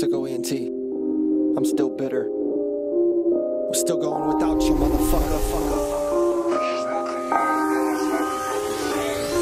SicKKo ENT, I'm still bitter. I'm still going without you, motherfucker.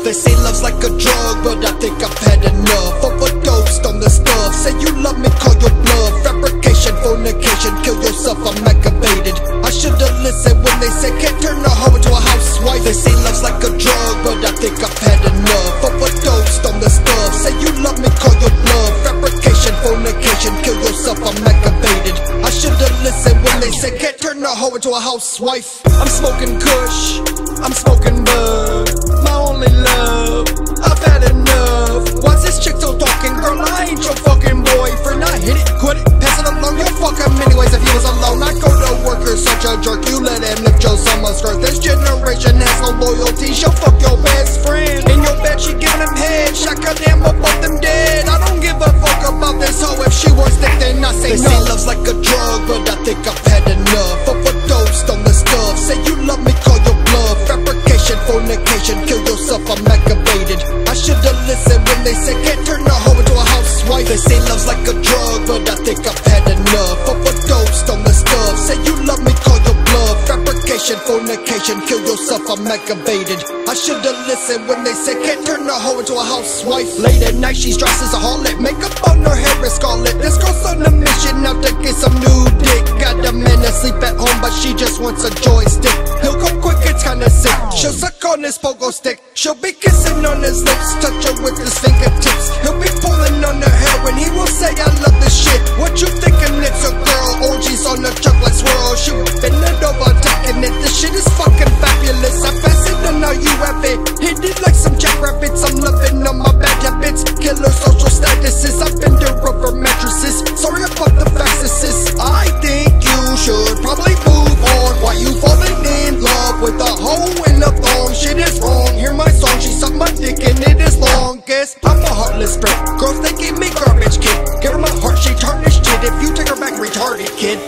They say love's like a drug, but I think I've had enough. Overdosed on the stuff. Say you love me, call your bluff. Fabrication, fornication, kill yourself, I'm aggravated. I should've listened when they said can't turn a hoe into a housewife. They say love's like a drug, but I think I've had enough. Overdosed on the stuff. Say you love me, call your bluff. Fabrication, fornication, kill yourself, I'm aggravated. I should've listened when they said can't turn a hoe into a housewife. I'm smoking kush, I'm smoking bud, my only love, I've had enough. Why's this chick still talking? Girl, I ain't your fucking boyfriend. I hit it, quit it, pass it along, you'll fuck him anyways if you was alone. I go to work, you're such a jerk, you let him lift your summer skirt. This generation has no loyalty, she'll fuck your best friend. In your bed, she giving him head, shot goddamn up both them dead. I don't give a fuck about this hoe, if she wants dick then I say no. They say love's like a drug, but I think I've had enough. Overdosed on the stuff. Say you love me, call your bluff. Fabrication, fornication, kill yourself, I'm aggravated. I should've listened when they said can't turn a hoe into a housewife. They say love's like a drug, but I think I've had enough. Overdosed on the stuff. Say you love me, call your bluff. Fabrication, fornication, kill yourself, I'm aggravated. I should've listened when they said can't turn a hoe into a housewife. Late at night she's dressed as a harlot, makeup on her hair is scarlet. This girl's on a mission out to get some new dick. Got a man asleep at home, but she just wants a joystick. He'll come quick, it's kinda sick. She'll suck on his pogo stick. She'll be kissing on his lips, touch her with his fingertips. He'll be pulling on her hair and he will say I love this shit. What you thinking, it's a girl? Orgies on the truck like swirl. She whipping it over, taking it. This shit is fucking fabulous. I pass it and now you have it. Hit it like some jackrabbits. I'm loving on my bad habits. Killer social statuses. I've been to rubber mattresses. Sorry about the faxes. I think you should probably move on. Why you falling in love with a hoe in a thong? Shit is wrong. Hear my song. She sucked my dick and it is long. Guess I'm a heartless prick. Girls, they give me garbage, kid. Give her my heart, she tarnished it. If you take her back, retarded, kid.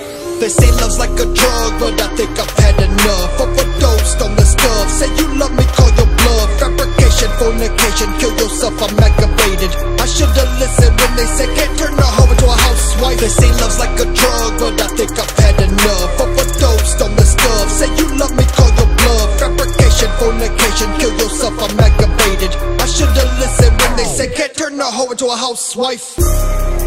They say love's like a drug, but I think I've had enough. Overdosed on the stuff. Say you love me, call your bluff. Fabrication, fornication, kill yourself, I'm aggravated. I should've listened when they said can't turn a hoe into a housewife. They say love's like a drug, but I think I've had enough. Overdosed on the stuff. Say you love me, call your bluff. Fabrication, fornication, kill yourself, I'm aggravated. I should've listened when they said can't turn a hoe into a housewife.